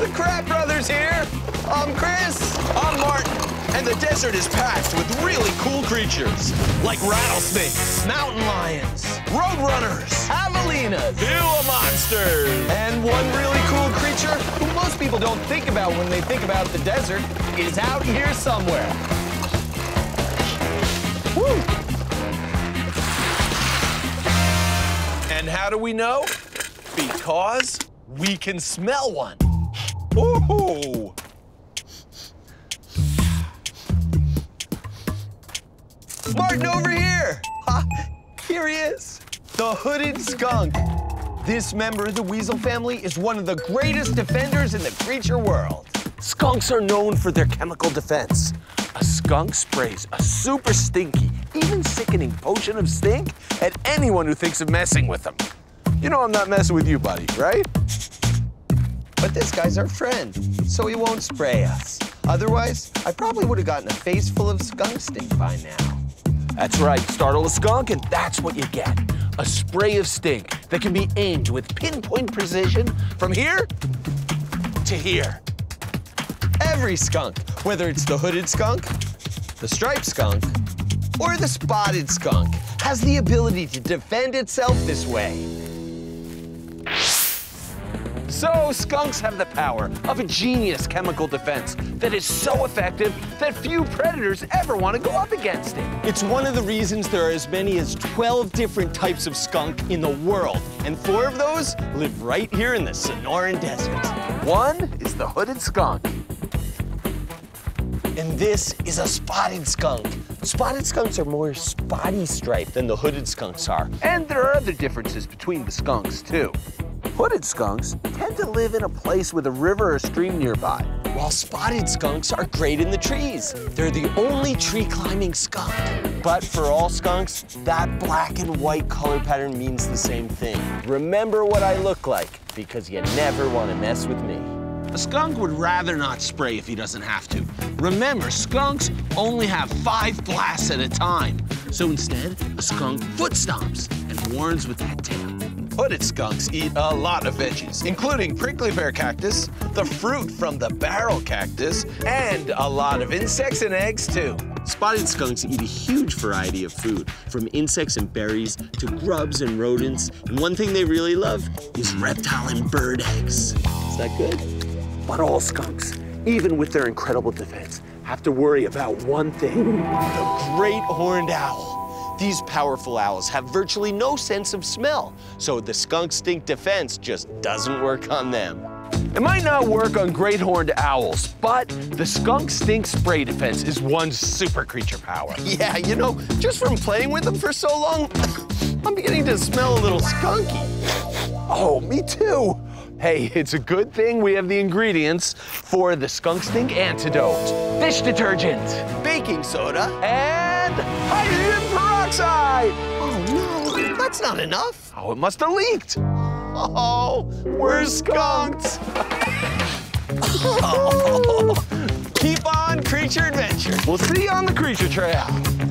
The Kratt Brothers here. I'm Chris. I'm Martin. And the desert is packed with really cool creatures like rattlesnakes, mountain lions, roadrunners, javelinas, Gila monsters, and one really cool creature who most people don't think about when they think about the desert is out here somewhere. Woo! And how do we know? Because we can smell one. Ooh! Martin, over here! Ha, here he is, the hooded skunk. This member of the weasel family is one of the greatest defenders in the creature world. Skunks are known for their chemical defense. A skunk sprays a super stinky, even sickening potion of stink at anyone who thinks of messing with them. You know I'm not messing with you, buddy, right? But this guy's our friend, so he won't spray us. Otherwise, I probably would have gotten a face full of skunk stink by now. That's right, startle a skunk and that's what you get. A spray of stink that can be aimed with pinpoint precision from here to here. Every skunk, whether it's the hooded skunk, the striped skunk, or the spotted skunk, has the ability to defend itself this way. So skunks have the power of a genius chemical defense that is so effective that few predators ever want to go up against it. It's one of the reasons there are as many as 12 different types of skunk in the world, and 4 of those live right here in the Sonoran Desert. One is the hooded skunk. And this is a spotted skunk. Spotted skunks are more spotty striped than the hooded skunks are. And there are other differences between the skunks, too. Hooded skunks tend to live in a place with a river or stream nearby, while spotted skunks are great in the trees. They're the only tree-climbing skunk. But for all skunks, that black and white color pattern means the same thing. Remember what I look like, because you never want to mess with me. A skunk would rather not spray if he doesn't have to. Remember, skunks only have 5 blasts at a time. So instead, a skunk foot stomps and warns with that tail. Hooded skunks eat a lot of veggies, including prickly pear cactus, the fruit from the barrel cactus, and a lot of insects and eggs, too. Spotted skunks eat a huge variety of food, from insects and berries to grubs and rodents. And one thing they really love is reptile and bird eggs. Is that good? But all skunks, even with their incredible defense, have to worry about one thing, the great horned owl. These powerful owls have virtually no sense of smell, so the skunk stink defense just doesn't work on them. It might not work on great horned owls, but the skunk stink spray defense is one super creature power. Yeah, you know, just from playing with them for so long, I'm beginning to smell a little skunky. Oh, me too. Hey, it's a good thing we have the ingredients for the skunk stink antidote. Dish detergent, baking soda, and hydrogen peroxide. Oh no, that's not enough. Oh, it must have leaked. Oh, we're skunked. Oh. Keep on creature adventure. We'll see you on the creature trail.